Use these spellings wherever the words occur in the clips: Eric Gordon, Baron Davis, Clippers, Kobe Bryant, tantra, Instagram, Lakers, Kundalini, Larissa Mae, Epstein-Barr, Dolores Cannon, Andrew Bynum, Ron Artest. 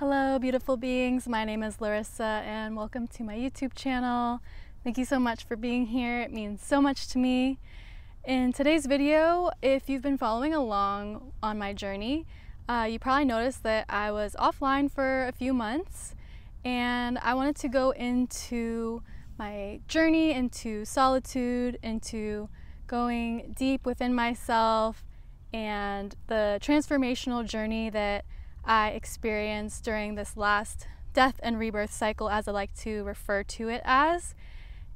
Hello beautiful beings, my name is Larissa and welcome to my YouTube channel. Thank you so much for being here, it means so much to me. In today's video, if you've been following along on my journey, you probably noticed that I was offline for a few months and I wanted to go into my journey, into solitude, into going deep within myself and the transformational journey that I experienced during this last death and rebirth cycle, as I like to refer to it as.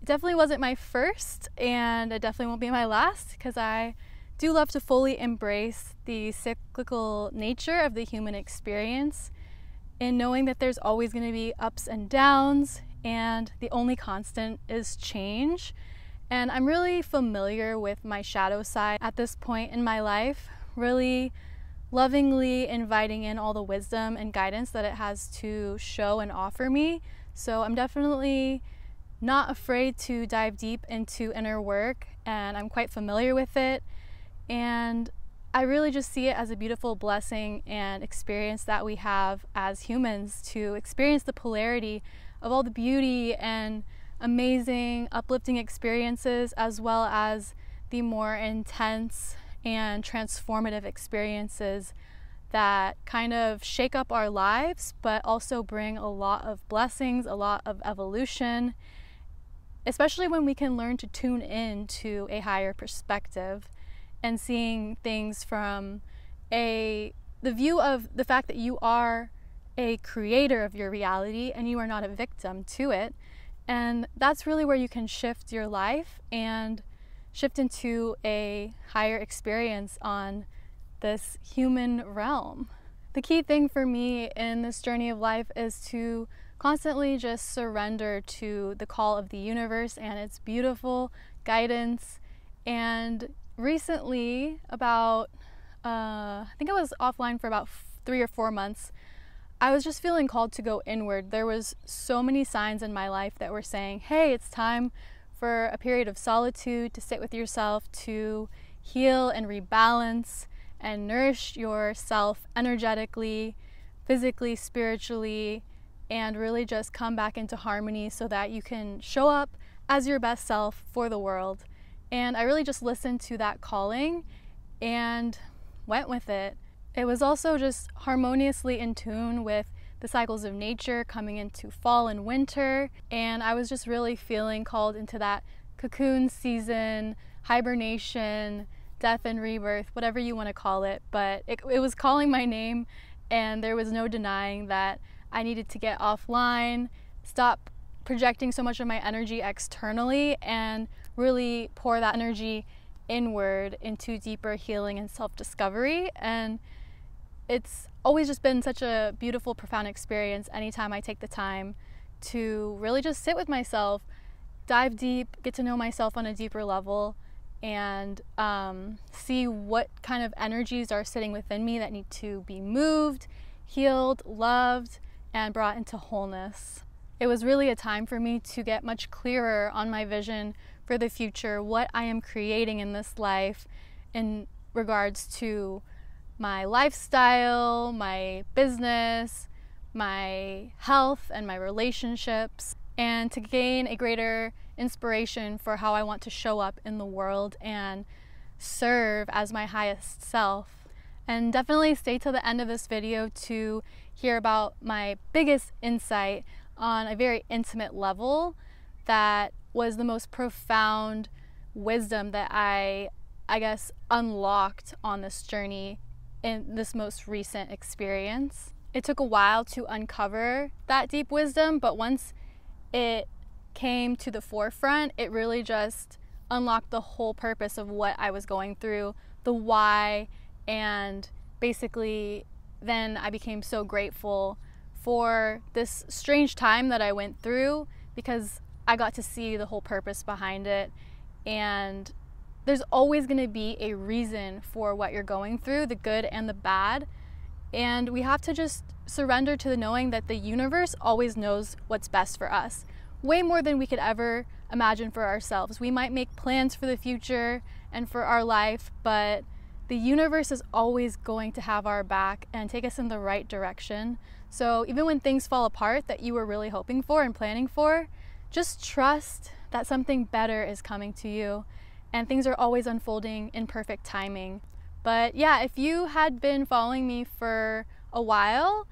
It definitely wasn't my first and it definitely won't be my last, because I do love to fully embrace the cyclical nature of the human experience in knowing that there's always going to be ups and downs and the only constant is change. And I'm really familiar with my shadow side at this point in my life, really lovingly inviting in all the wisdom and guidance that it has to show and offer me. So I'm definitely not afraid to dive deep into inner work and I'm quite familiar with it. And I really just see it as a beautiful blessing and experience that we have as humans, to experience the polarity of all the beauty and amazing, uplifting experiences, as well as the more intense and transformative experiences that kind of shake up our lives but also bring a lot of blessings, a lot of evolution, especially when we can learn to tune in to a higher perspective and seeing things from the view of the fact that you are a creator of your reality and you are not a victim to it. And that's really where you can shift your life and shift into a higher experience on this human realm. The key thing for me in this journey of life is to constantly just surrender to the call of the universe and its beautiful guidance. And recently, about I think I was offline for about 3 or 4 months, I was just feeling called to go inward. There was so many signs in my life that were saying, hey, it's time for a period of solitude, to sit with yourself, to heal and rebalance and nourish yourself energetically, physically, spiritually, and really just come back into harmony so that you can show up as your best self for the world. And I really just listened to that calling and went with it. It was also just harmoniously in tune with the cycles of nature, coming into fall and winter, and I was just really feeling called into that cocoon season, hibernation, death and rebirth, whatever you want to call it, but it was calling my name and there was no denying that I needed to get offline, stop projecting so much of my energy externally and really pour that energy inward into deeper healing and self-discovery. And it's always just been such a beautiful, profound experience anytime I take the time to really just sit with myself, dive deep, get to know myself on a deeper level, and see what kind of energies are sitting within me that need to be moved, healed, loved, and brought into wholeness. It was really a time for me to get much clearer on my vision for the future, what I am creating in this life in regards to my lifestyle, my business, my health, and my relationships, and to gain a greater inspiration for how I want to show up in the world and serve as my highest self. And definitely stay till the end of this video to hear about my biggest insight on a very intimate level that was the most profound wisdom that I guess unlocked on this journey. In this most recent experience, it took a while to uncover that deep wisdom, but once it came to the forefront, it really just unlocked the whole purpose of what I was going through, the why, and basically then I became so grateful for this strange time that I went through, because I got to see the whole purpose behind it. And there's always going to be a reason for what you're going through, the good and the bad. And we have to just surrender to the knowing that the universe always knows what's best for us, way more than we could ever imagine for ourselves. We might make plans for the future and for our life, but The universe is always going to have our back and take us in the right direction. So even when things fall apart that you were really hoping for and planning for, just trust that something better is coming to you, and things are always unfolding in perfect timing. But yeah, if you had been following me for a while,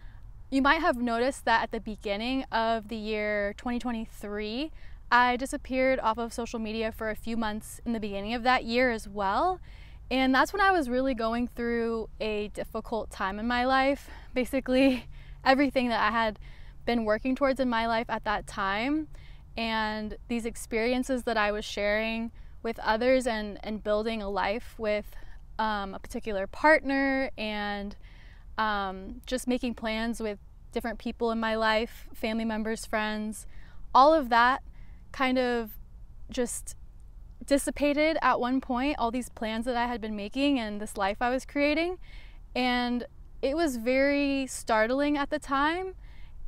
you might have noticed that at the beginning of the year 2023, I disappeared off of social media for a few months in the beginning of that year as well. And that's when I was really going through a difficult time in my life. Basically, everything that I had been working towards in my life at that time, and these experiences that I was sharing with others and building a life with a particular partner, and just making plans with different people in my life, family members, friends, all of that kind of just dissipated at one point, all these plans that I had been making and this life I was creating. And it was very startling at the time.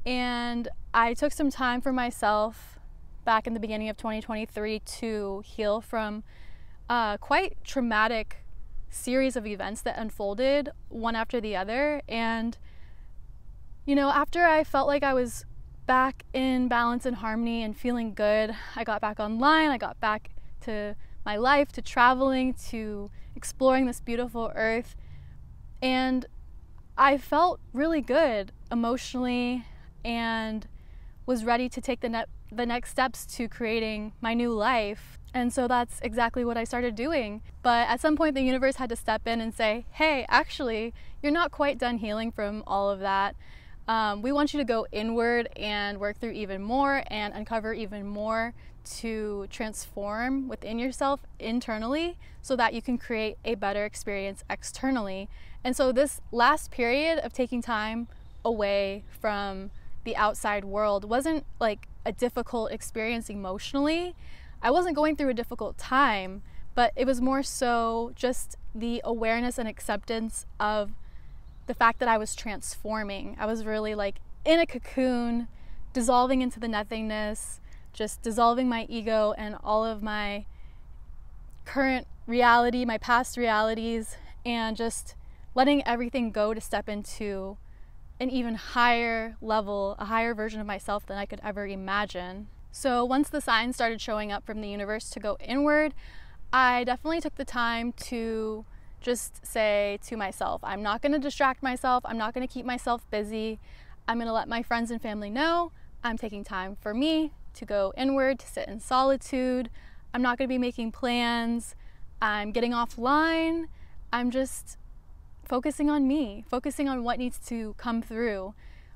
And I took some time for myself back in the beginning of 2023 to heal from a quite traumatic series of events that unfolded one after the other. And, you know, after I felt like I was back in balance and harmony and feeling good, I got back online, I got back to my life, to traveling, to exploring this beautiful earth. And I felt really good emotionally and was ready to take the next steps to creating my new life. And so that's exactly what I started doing. But at some point the universe had to step in and say, hey, actually, you're not quite done healing from all of that. We want you to go inward and work through even more and uncover even more to transform within yourself internally so that you can create a better experience externally. And so this last period of taking time away from the outside world wasn't like a difficult experience emotionally. I wasn't going through a difficult time, but it was more so just the awareness and acceptance of the fact that I was transforming. I was really like in a cocoon, dissolving into the nothingness, just dissolving my ego and all of my current reality, my past realities, and just letting everything go to step into an even higher level, a higher version of myself than I could ever imagine. So once the signs started showing up from the universe to go inward, I definitely took the time to just say to myself, I'm not going to distract myself. I'm not going to keep myself busy. I'm going to let my friends and family know I'm taking time for me to go inward, to sit in solitude. I'm not going to be making plans. I'm getting offline. I'm just focusing on me, focusing on what needs to come through,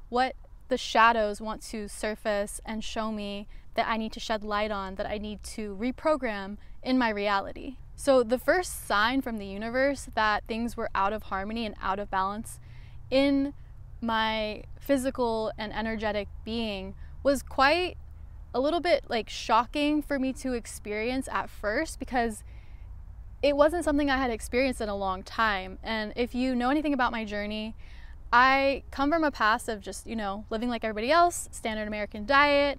what the shadows want to surface and show me that I need to shed light on, that I need to reprogram in my reality. So the first sign from the universe that things were out of harmony and out of balance in my physical and energetic being was quite a little bit like shocking for me to experience at first, because it wasn't something I had experienced in a long time. And if you know anything about my journey, I come from a past of just, you know, living like everybody else, standard American diet,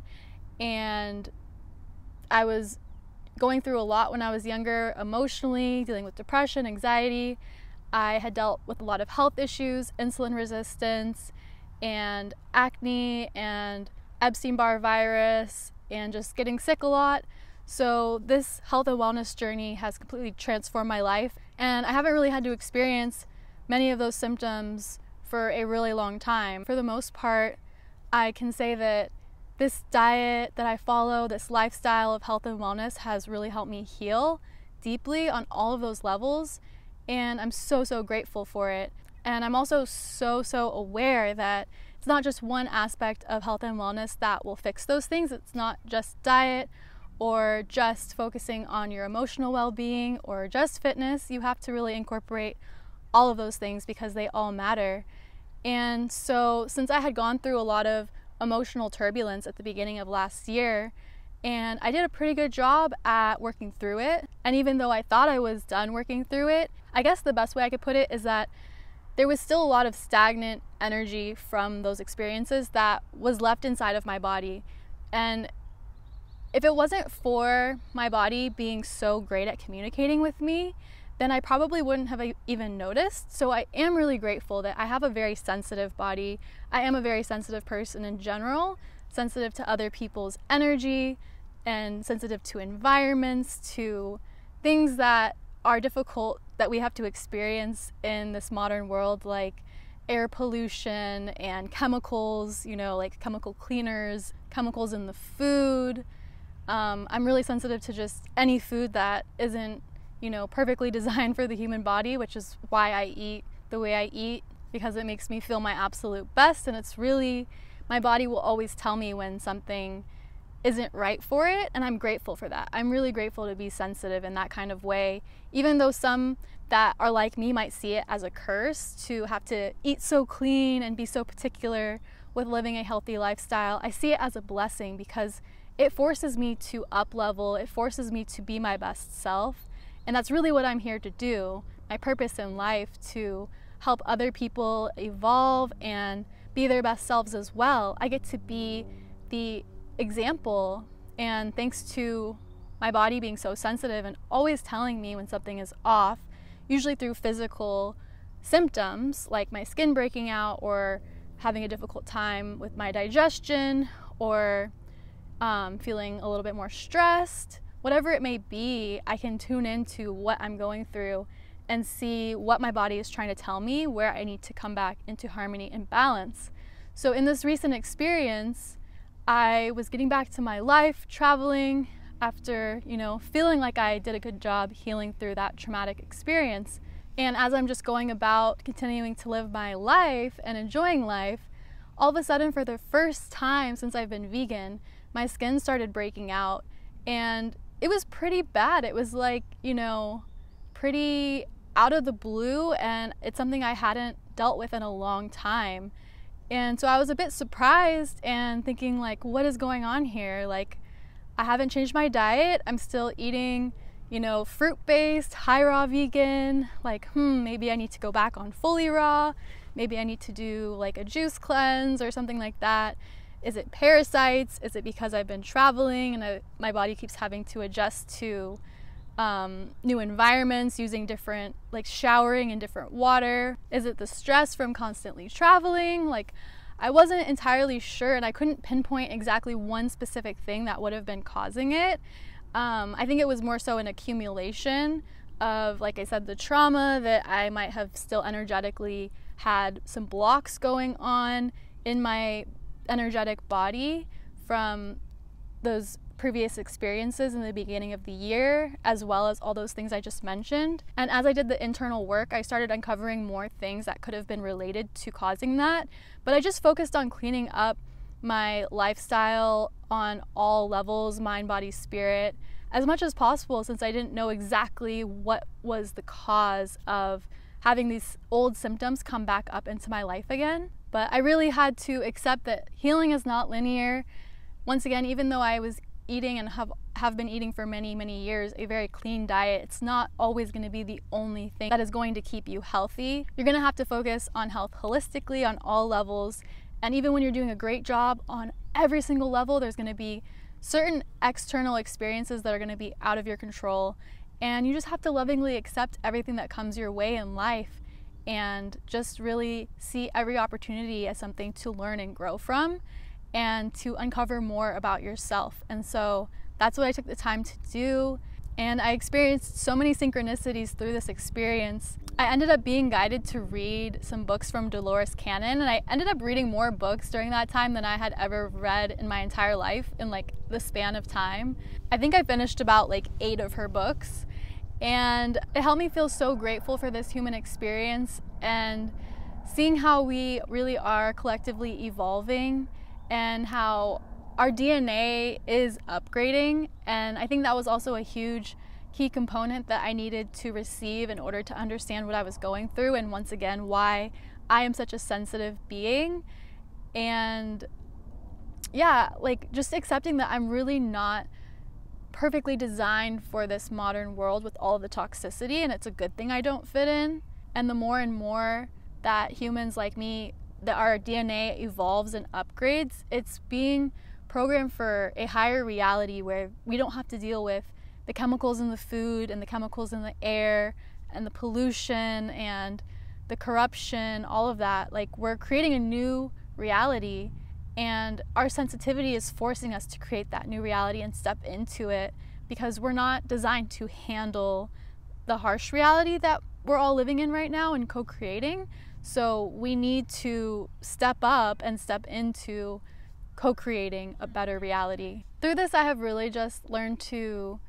and I was going through a lot when I was younger emotionally, dealing with depression, anxiety. I had dealt with a lot of health issues, insulin resistance, and acne, and Epstein-Barr virus, and just getting sick a lot. So this health and wellness journey has completely transformed my life, and I haven't really had to experience many of those symptoms for a really long time. For the most part, I can say that this diet that I follow, this lifestyle of health and wellness, has really helped me heal deeply on all of those levels, and I'm so grateful for it. And I'm also so aware that it's not just one aspect of health and wellness that will fix those things. It's not just diet or just focusing on your emotional well-being or just fitness. You have to really incorporate all of those things because they all matter. And so since I had gone through a lot of emotional turbulence at the beginning of last year, and I did a pretty good job at working through it, and even though I thought I was done working through it, I guess the best way I could put it is that there was still a lot of stagnant energy from those experiences that was left inside of my body. And if it wasn't for my body being so great at communicating with me then I probably wouldn't have even noticed. So I am really grateful that I have a very sensitive body. I am a very sensitive person in general, sensitive to other people's energy and sensitive to environments, to things that are difficult that we have to experience in this modern world, like air pollution and chemicals, you know, like chemical cleaners, chemicals in the food. I'm really sensitive to just any food that isn't, you know, perfectly designed for the human body, which is why I eat the way I eat, because it makes me feel my absolute best. And it's really, my body will always tell me when something isn't right for it, and I'm grateful for that. I'm really grateful to be sensitive in that kind of way, even though some that are like me might see it as a curse to have to eat so clean and be so particular with living a healthy lifestyle. I see it as a blessing because it forces me to up level, it forces me to be my best self. And that's really what I'm here to do, my purpose in life, to help other people evolve and be their best selves as well. I get to be the example, and thanks to my body being so sensitive and always telling me when something is off, usually through physical symptoms like my skin breaking out or having a difficult time with my digestion or feeling a little bit more stressed. Whatever it may be, I can tune into what I'm going through and see what my body is trying to tell me, where I need to come back into harmony and balance. So in this recent experience, I was getting back to my life, traveling after, you know, feeling like I did a good job healing through that traumatic experience. And as I'm just going about continuing to live my life and enjoying life, all of a sudden, for the first time since I've been vegan, my skin started breaking out, and it was pretty bad. It was like, you know, pretty out of the blue, and it's something I hadn't dealt with in a long time. And so I was a bit surprised and thinking, like, what is going on here? Like, I haven't changed my diet. I'm still eating, you know, fruit-based, high raw vegan. Like, maybe I need to go back on fully raw. Maybe I need to do like a juice cleanse or something like that. Is it parasites? Is it because I've been traveling and my body keeps having to adjust to new environments, using different, like showering in different water? Is it the stress from constantly traveling? Like, I wasn't entirely sure, and I couldn't pinpoint exactly one specific thing that would have been causing it. I think it was more so an accumulation of, like I said, the trauma that I might have still energetically had some blocks going on in my energetic body from those previous experiences in the beginning of the year, as well as all those things I just mentioned. And as I did the internal work, I started uncovering more things that could have been related to causing that. But I just focused on cleaning up my lifestyle on all levels, mind, body, spirit, as much as possible, since I didn't know exactly what was the cause of having these old symptoms come back up into my life again. But I really had to accept that healing is not linear. Once again, even though I was eating and have been eating for many, many years a very clean diet, it's not always going to be the only thing that is going to keep you healthy. You're going to have to focus on health holistically on all levels. And even when you're doing a great job on every single level, there's going to be certain external experiences that are going to be out of your control. And you just have to lovingly accept everything that comes your way in life, and just really see every opportunity as something to learn and grow from, and to uncover more about yourself. And so that's what I took the time to do. And I experienced so many synchronicities through this experience. I ended up being guided to read some books from Dolores Cannon, and I ended up reading more books during that time than I had ever read in my entire life, in like the span of time. I think I finished about like 8 of her books, and it helped me feel so grateful for this human experience and seeing how we really are collectively evolving and how our DNA is upgrading. And I think that was also a huge key component that I needed to receive in order to understand what I was going through, and once again why I am such a sensitive being. And yeah, like just accepting that I'm really not perfectly designed for this modern world with all the toxicity, and it's a good thing I don't fit in. And the more and more that humans like me, that our DNA evolves and upgrades, it's being programmed for a higher reality where we don't have to deal with the chemicals in the food and the chemicals in the air and the pollution and the corruption, all of that, like, we're creating a new reality, and our sensitivity is forcing us to create that new reality and step into it, because we're not designed to handle the harsh reality that we're all living in right now and co-creating. So we need to step up and step into co-creating a better reality. Through this, I have really just learned to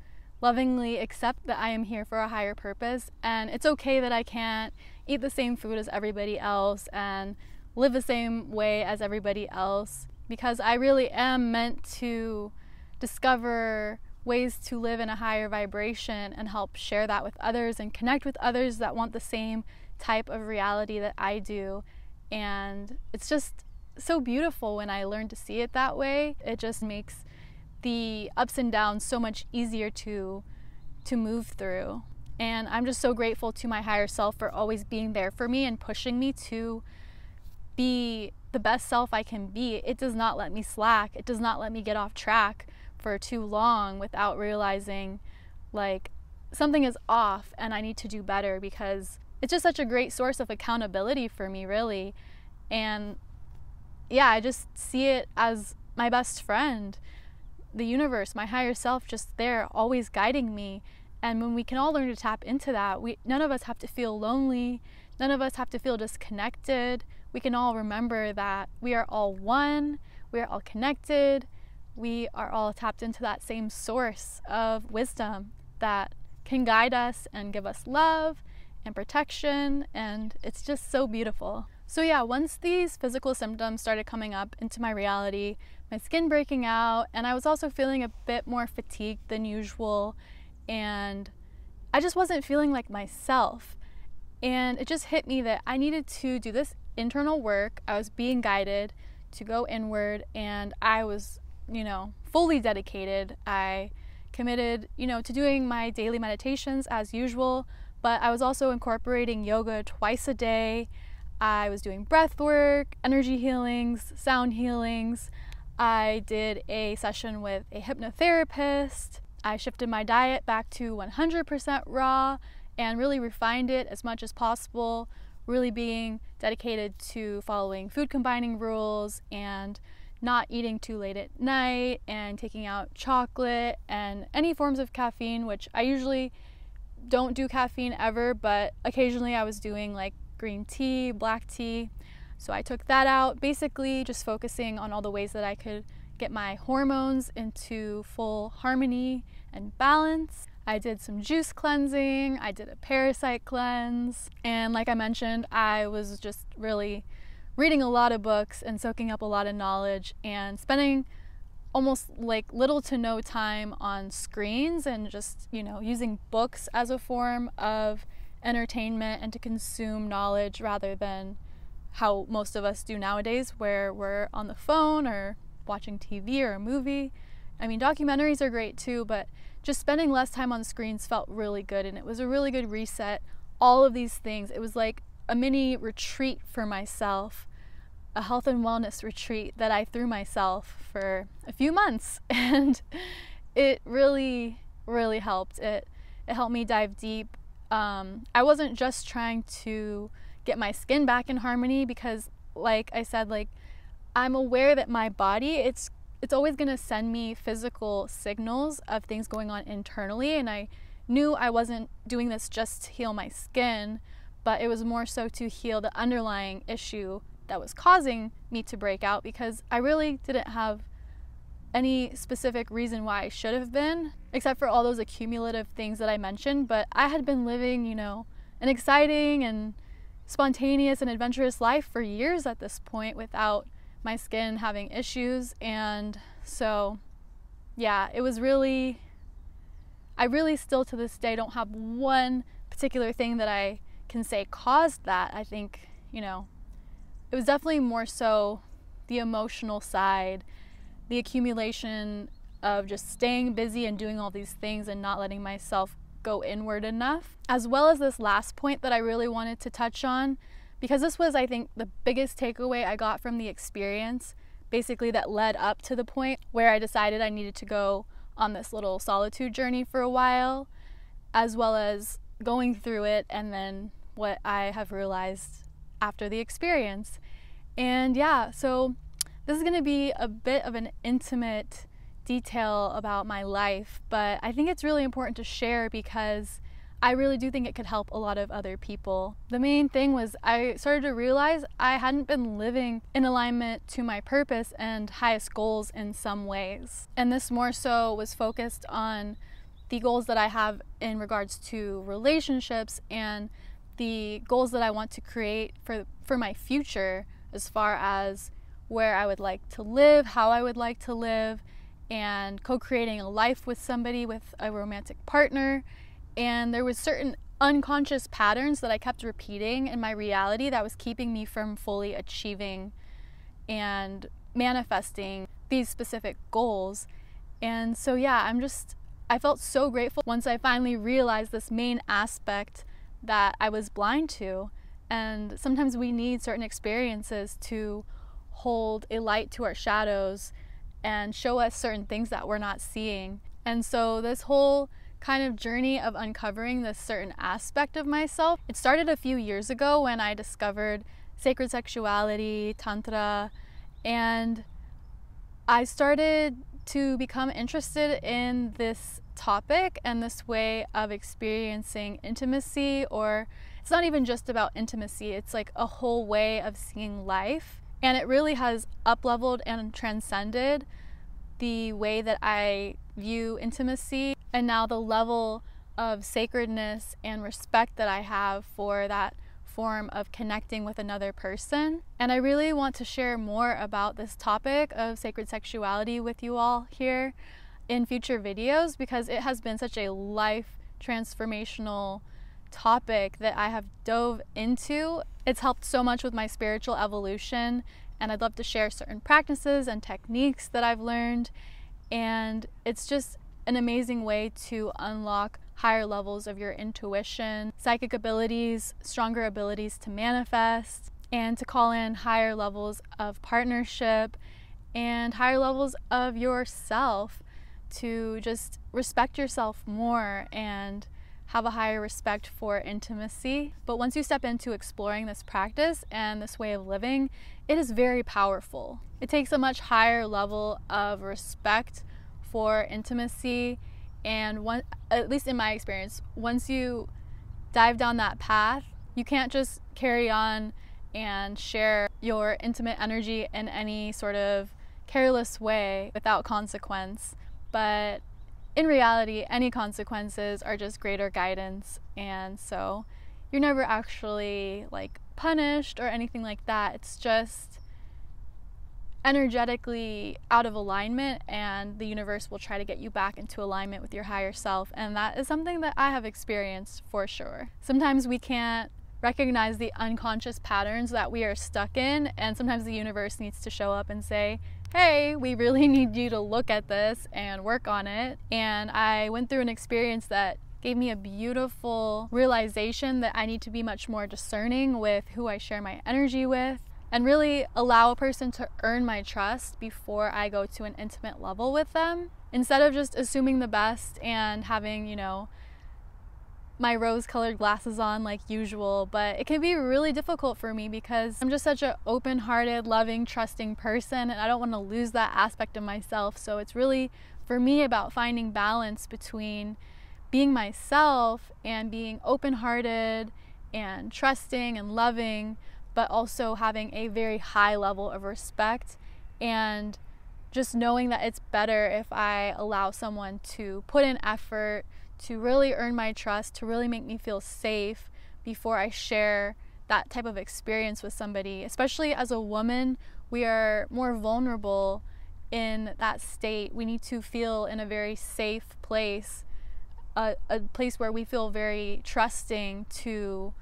lovingly accept that I am here for a higher purpose, and it's okay that I can't eat the same food as everybody else and live the same way as everybody else, because I really am meant to discover ways to live in a higher vibration and help share that with others and connect with others that want the same type of reality that I do. And it's just so beautiful when I learn to see it that way. It just makes the ups and downs so much easier to move through. And I'm just so grateful to my higher self for always being there for me and pushing me to be the best self I can be. It does not let me slack. It does not let me get off track for too long without realizing, like, something is off and I need to do better, because it's just such a great source of accountability for me, really. And yeah, I just see it as my best friend, the universe, my higher self, just there always guiding me. And when we can all learn to tap into that, none of us have to feel lonely, none of us have to feel disconnected. We can all remember that we are all one, we are all connected, we are all tapped into that same source of wisdom that can guide us and give us love and protection, and it's just so beautiful. So yeah, once these physical symptoms started coming up into my reality, my skin breaking out, and I was also feeling a bit more fatigued than usual, and I just wasn't feeling like myself. And it just hit me that I needed to do this internal work. I was being guided to go inward, and I was, you know, fully dedicated. I committed, you know, to doing my daily meditations as usual, but I was also incorporating yoga twice a day. I was doing breath work, energy healings, sound healings. I did a session with a hypnotherapist. I shifted my diet back to 100% raw and really refined it as much as possible, really being dedicated to following food combining rules and not eating too late at night and taking out chocolate and any forms of caffeine, which I usually don't do caffeine ever, but occasionally I was doing like green tea, black tea. So I took that out, basically just focusing on all the ways that I could get my hormones into full harmony and balance. I did some juice cleansing, I did a parasite cleanse, and like I mentioned, I was just really reading a lot of books and soaking up a lot of knowledge and spending almost like little to no time on screens and just, you know, using books as a form of entertainment and to consume knowledge rather than how most of us do nowadays, where we're on the phone or watching TV or a movie. I mean, documentaries are great too, but just spending less time on screens felt really good, and it was a really good reset. All of these things, it was like a mini retreat for myself, a health and wellness retreat that I threw myself for a few months, and it really, really helped. It helped me dive deep. I wasn't just trying to get my skin back in harmony, because like I said, like, I'm aware that my body, it's always gonna send me physical signals of things going on internally, and I knew I wasn't doing this just to heal my skin, but it was more so to heal the underlying issue that was causing me to break out, because I really didn't have any specific reason why I should have been, except for all those accumulative things that I mentioned. But I had been living, you know, an exciting and spontaneous and adventurous life for years at this point without my skin having issues. And so yeah, it was really, I really still to this day don't have one particular thing that I can say caused that. I think, you know, it was definitely more so the emotional side, the accumulation of just staying busy and doing all these things and not letting myself go inward enough, as well as this last point that I really wanted to touch on, because this was, I think, the biggest takeaway I got from the experience, basically, that led up to the point where I decided I needed to go on this little solitude journey for a while, as well as going through it and then what I have realized after the experience. And yeah, so this is going to be a bit of an intimate detail about my life, but I think it's really important to share because I really do think it could help a lot of other people. The main thing was I started to realize I hadn't been living in alignment to my purpose and highest goals in some ways. And this more so was focused on the goals that I have in regards to relationships and the goals that I want to create for my future, as far as where I would like to live, how I would like to live, and co-creating a life with somebody, with a romantic partner. And there was certain unconscious patterns that I kept repeating in my reality that was keeping me from fully achieving and manifesting these specific goals. And so yeah, I felt so grateful once I finally realized this main aspect that I was blind to. And sometimes we need certain experiences to hold a light to our shadows and show us certain things that we're not seeing. And so this whole kind of journey of uncovering this certain aspect of myself, it started a few years ago when I discovered sacred sexuality, tantra, and I started to become interested in this topic and this way of experiencing intimacy. Or it's not even just about intimacy, it's like a whole way of seeing life. And it really has up-leveled and transcended the way that I view intimacy, and now the level of sacredness and respect that I have for that form of connecting with another person. And I really want to share more about this topic of sacred sexuality with you all here in future videos, because it has been such a life transformational topic that I have dove into. It's helped so much with my spiritual evolution, and I'd love to share certain practices and techniques that I've learned. And it's just an amazing way to unlock higher levels of your intuition, psychic abilities, stronger abilities to manifest, and to call in higher levels of partnership and higher levels of yourself, to just respect yourself more and have a higher respect for intimacy. But once you step into exploring this practice and this way of living, it is very powerful. It takes a much higher level of respect for intimacy, and at least in my experience, once you dive down that path, you can't just carry on and share your intimate energy in any sort of careless way without consequence. But in reality, any consequences are just greater guidance, and so you're never actually like punished or anything like that. It's just energetically out of alignment, and the universe will try to get you back into alignment with your higher self. And that is something that I have experienced for sure. Sometimes we can't recognize the unconscious patterns that we are stuck in, and sometimes the universe needs to show up and say, hey, we really need you to look at this and work on it. And I went through an experience that gave me a beautiful realization that I need to be much more discerning with who I share my energy with, and really allow a person to earn my trust before I go to an intimate level with them, instead of just assuming the best and having, you know, my rose-colored glasses on like usual. But it can be really difficult for me because I'm just such an open-hearted, loving, trusting person, and I don't want to lose that aspect of myself. So it's really, for me, about finding balance between being myself and being open-hearted and trusting and loving, but also having a very high level of respect, and just knowing that it's better if I allow someone to put in effort, to really earn my trust, to really make me feel safe before I share that type of experience with somebody. Especially as a woman, we are more vulnerable in that state. We need to feel in a very safe place, a place where we feel very trusting to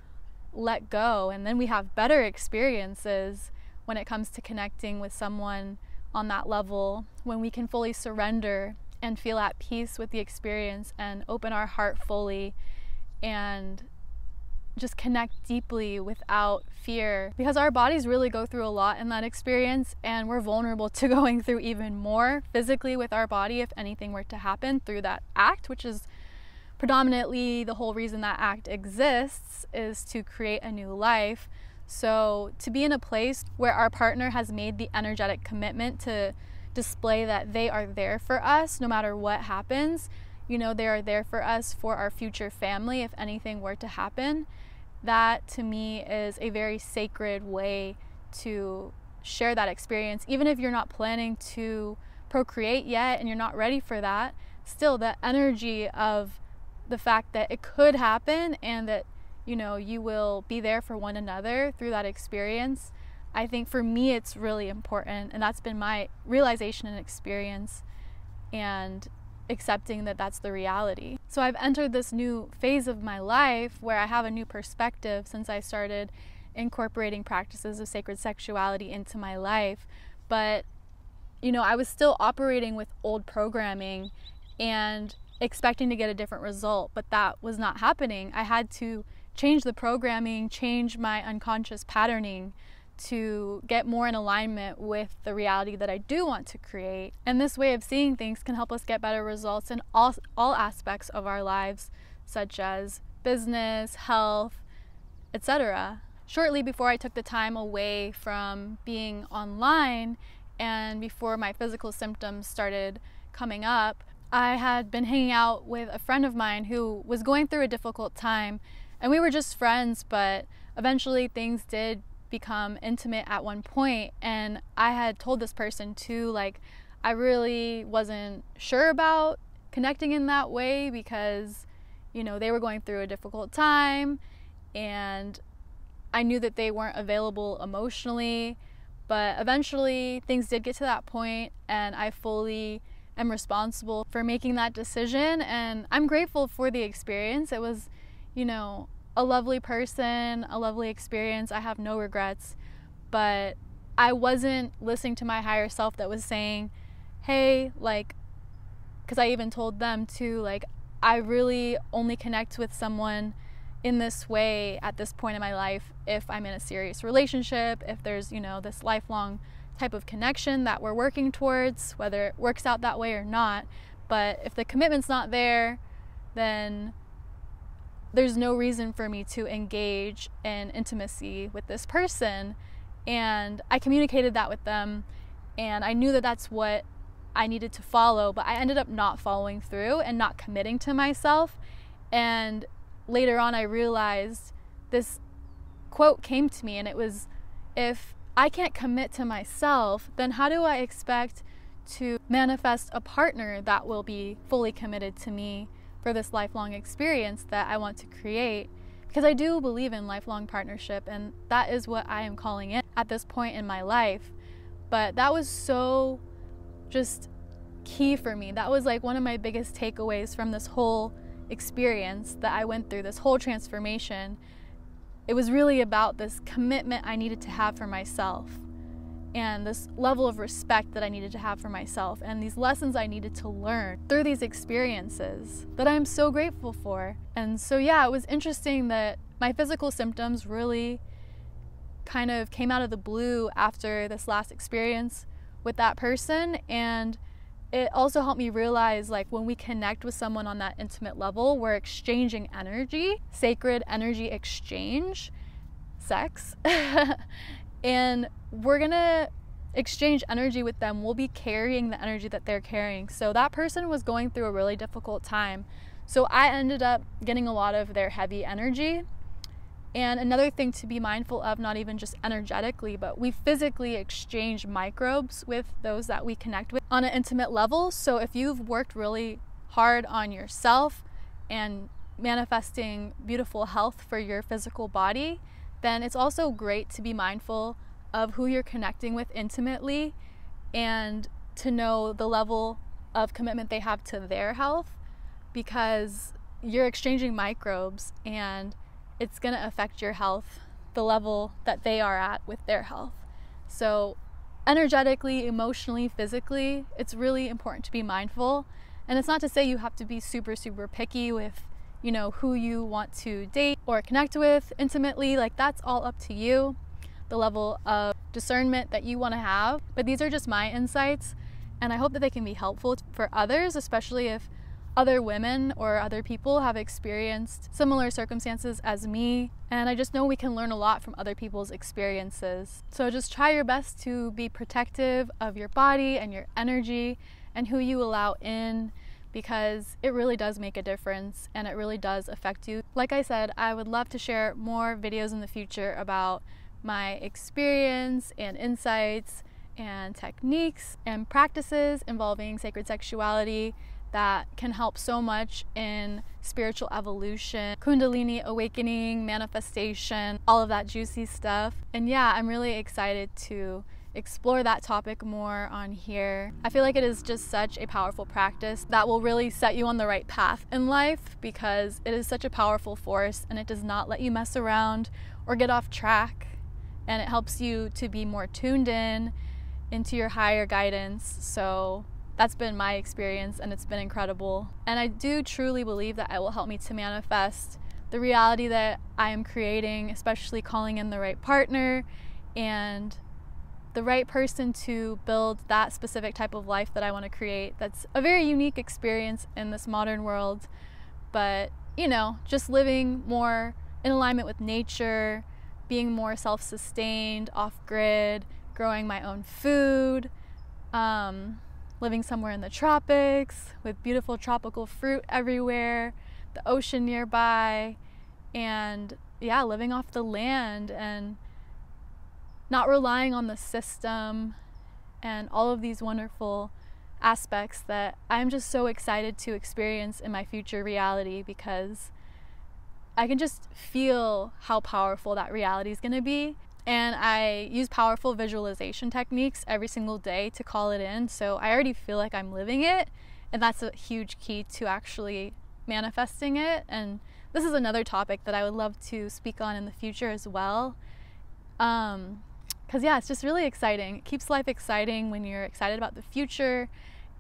let go, and then we have better experiences when it comes to connecting with someone on that level, when we can fully surrender and feel at peace with the experience and open our heart fully and just connect deeply without fear, because our bodies really go through a lot in that experience, and we're vulnerable to going through even more physically with our body if anything were to happen through that act, which is predominantly the whole reason that act exists is to create a new life. So to be in a place where our partner has made the energetic commitment to display that they are there for us no matter what happens, you know, they are there for us, for our future family if anything were to happen, that to me is a very sacred way to share that experience. Even if you're not planning to procreate yet and you're not ready for that, still the energy of the fact that it could happen and that, you know, you will be there for one another through that experience. I think for me it's really important, and that's been my realization and experience, and accepting that that's the reality. So I've entered this new phase of my life where I have a new perspective since I started incorporating practices of sacred sexuality into my life. But, you know, I was still operating with old programming and expecting to get a different result, but that was not happening. I had to change the programming, change my unconscious patterning to get more in alignment with the reality that I do want to create. And this way of seeing things can help us get better results in all aspects of our lives, such as business, health, etc. Shortly before I took the time away from being online and before my physical symptoms started coming up, I had been hanging out with a friend of mine who was going through a difficult time, and we were just friends, but eventually things did become intimate at one point. And I had told this person too, like, I really wasn't sure about connecting in that way because, you know, they were going through a difficult time and I knew that they weren't available emotionally. But eventually things did get to that point, and I fully am responsible for making that decision, and I'm grateful for the experience. It was, you know, a lovely person, a lovely experience. I have no regrets, but I wasn't listening to my higher self that was saying, hey, like, because I even told them too, like, I really only connect with someone in this way at this point in my life if I'm in a serious relationship, if there's, you know, this lifelong type of connection that we're working towards, whether it works out that way or not. But if the commitment's not there, then there's no reason for me to engage in intimacy with this person. And I communicated that with them, and I knew that that's what I needed to follow, but I ended up not following through and not committing to myself. And later on I realized this quote came to me, and it was, if I can't commit to myself, then how do I expect to manifest a partner that will be fully committed to me for this lifelong experience that I want to create? Because I do believe in lifelong partnership, and that is what I am calling it at this point in my life. But that was so just key for me. That was like one of my biggest takeaways from this whole experience that I went through, this whole transformation. It was really about this commitment I needed to have for myself, and this level of respect that I needed to have for myself, and these lessons I needed to learn through these experiences that I'm so grateful for. And so yeah, it was interesting that my physical symptoms really kind of came out of the blue after this last experience with that person. And it also helped me realize, like, when we connect with someone on that intimate level, we're exchanging energy, sacred energy exchange, sex, and we're gonna exchange energy with them. We'll be carrying the energy that they're carrying. So that person was going through a really difficult time, so I ended up getting a lot of their heavy energy. And another thing to be mindful of, not even just energetically, but we physically exchange microbes with those that we connect with on an intimate level. So if you've worked really hard on yourself and manifesting beautiful health for your physical body, then it's also great to be mindful of who you're connecting with intimately, and to know the level of commitment they have to their health, because you're exchanging microbes and it's going to affect your health, the level that they are at with their health. So energetically, emotionally, physically, it's really important to be mindful. And it's not to say you have to be super, super picky with, you know, who you want to date or connect with intimately. Like, that's all up to you, the level of discernment that you want to have. But these are just my insights, and I hope that they can be helpful for others, especially if other women or other people have experienced similar circumstances as me, and I just know we can learn a lot from other people's experiences. So just try your best to be protective of your body and your energy and who you allow in, because it really does make a difference and it really does affect you. Like I said, I would love to share more videos in the future about my experience and insights and techniques and practices involving sacred sexuality that can help so much in spiritual evolution, Kundalini awakening, manifestation, all of that juicy stuff. And yeah, I'm really excited to explore that topic more on here. I feel like it is just such a powerful practice that will really set you on the right path in life, because it is such a powerful force and it does not let you mess around or get off track, and it helps you to be more tuned in into your higher guidance. So that's been my experience and it's been incredible. And I do truly believe that it will help me to manifest the reality that I am creating, especially calling in the right partner and the right person to build that specific type of life that I want to create. That's a very unique experience in this modern world, but you know, just living more in alignment with nature, being more self-sustained, off-grid, growing my own food, living somewhere in the tropics with beautiful tropical fruit everywhere, the ocean nearby, and yeah, living off the land and not relying on the system, and all of these wonderful aspects that I'm just so excited to experience in my future reality, because I can just feel how powerful that reality is going to be. And I use powerful visualization techniques every single day to call it in, so I already feel like I'm living it, and that's a huge key to actually manifesting it. And this is another topic that I would love to speak on in the future as well, because yeah, it's just really exciting. It keeps life exciting when you're excited about the future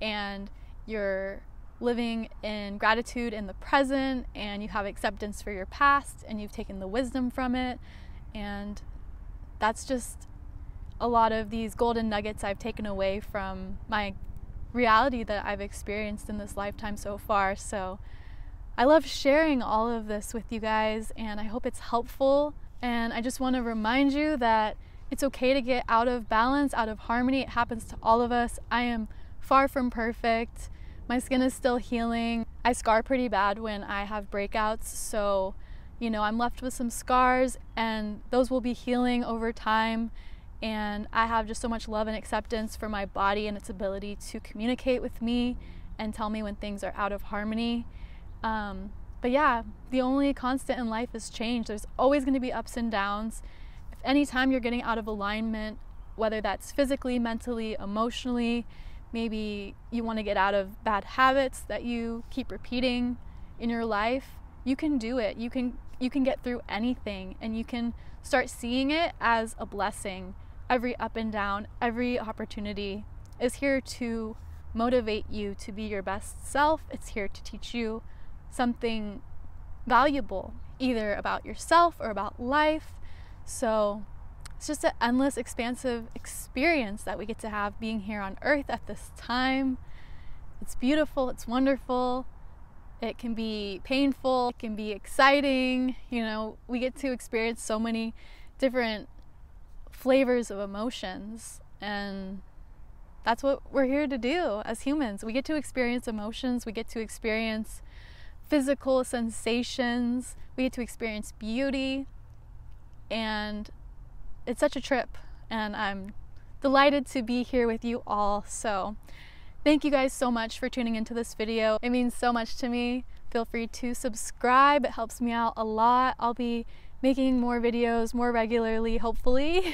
and you're living in gratitude in the present, and you have acceptance for your past and you've taken the wisdom from it. And that's just a lot of these golden nuggets I've taken away from my reality that I've experienced in this lifetime so far. So I love sharing all of this with you guys, and I hope it's helpful. And I just want to remind you that it's okay to get out of balance, out of harmony. It happens to all of us. I am far from perfect. My skin is still healing. I scar pretty bad when I have breakouts, so you know, I'm left with some scars, and those will be healing over time. And I have just so much love and acceptance for my body and its ability to communicate with me and tell me when things are out of harmony. But yeah, the only constant in life is change. There's always going to be ups and downs. If any time you're getting out of alignment, whether that's physically, mentally, emotionally, maybe you want to get out of bad habits that you keep repeating in your life, you can do it. You can get through anything, and you can start seeing it as a blessing. Every up and down, every opportunity is here to motivate you to be your best self. It's here to teach you something valuable, either about yourself or about life. So it's just an endless, expansive experience that we get to have being here on Earth at this time. It's beautiful, it's wonderful. It can be painful, it can be exciting. You know, we get to experience so many different flavors of emotions, and that's what we're here to do as humans. We get to experience emotions, we get to experience physical sensations, we get to experience beauty, and it's such a trip, and I'm delighted to be here with you all. So thank you guys so much for tuning into this video. It means so much to me. Feel free to subscribe. It helps me out a lot. I'll be making more videos more regularly, hopefully,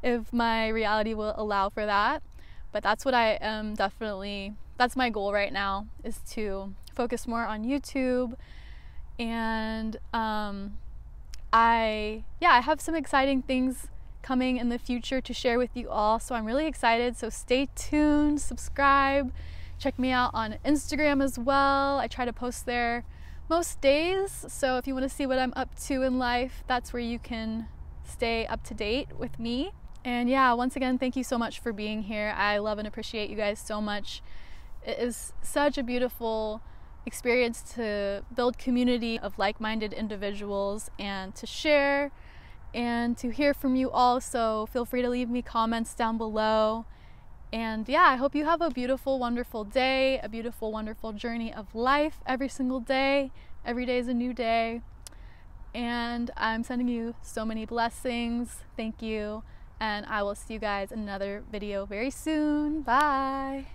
if my reality will allow for that. But that's what I am definitely, that's my goal right now, is to focus more on YouTube. And I have some exciting things coming in the future to share with you all, so I'm really excited. So stay tuned, subscribe, check me out on Instagram as well. I try to post there most days, so if you want to see what I'm up to in life, that's where you can stay up to date with me. And yeah, once again, thank you so much for being here. I love and appreciate you guys so much. It is such a beautiful experience to build community of like-minded individuals and to share and to hear from you all. So feel free to leave me comments down below. And yeah, I hope you have a beautiful, wonderful day, a beautiful, wonderful journey of life every single day. Every day is a new day. And I'm sending you so many blessings. Thank you. And I will see you guys in another video very soon. Bye.